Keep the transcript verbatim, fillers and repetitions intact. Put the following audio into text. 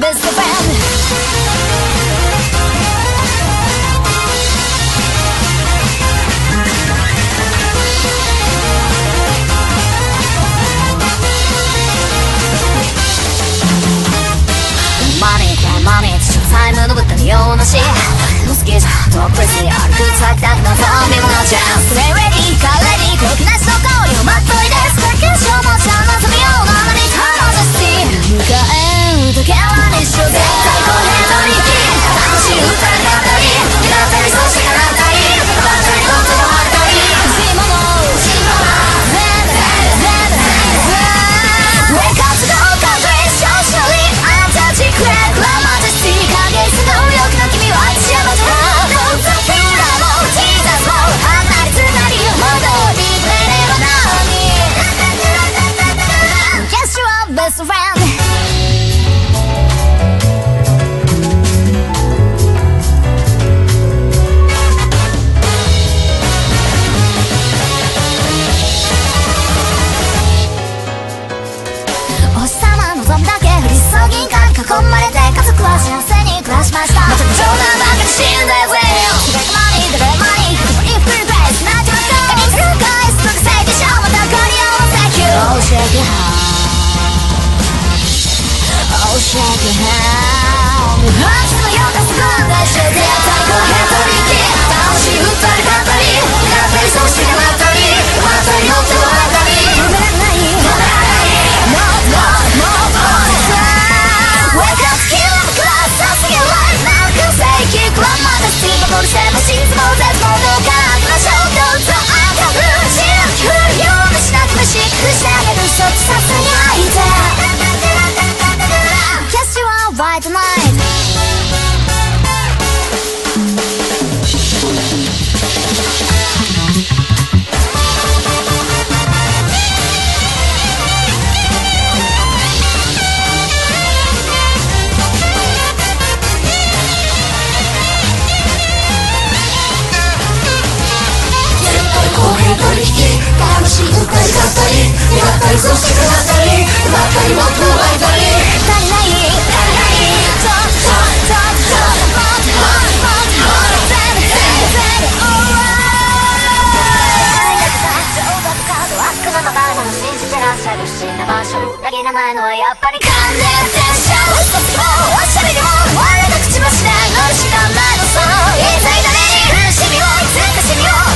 best friend. Best friend. I'll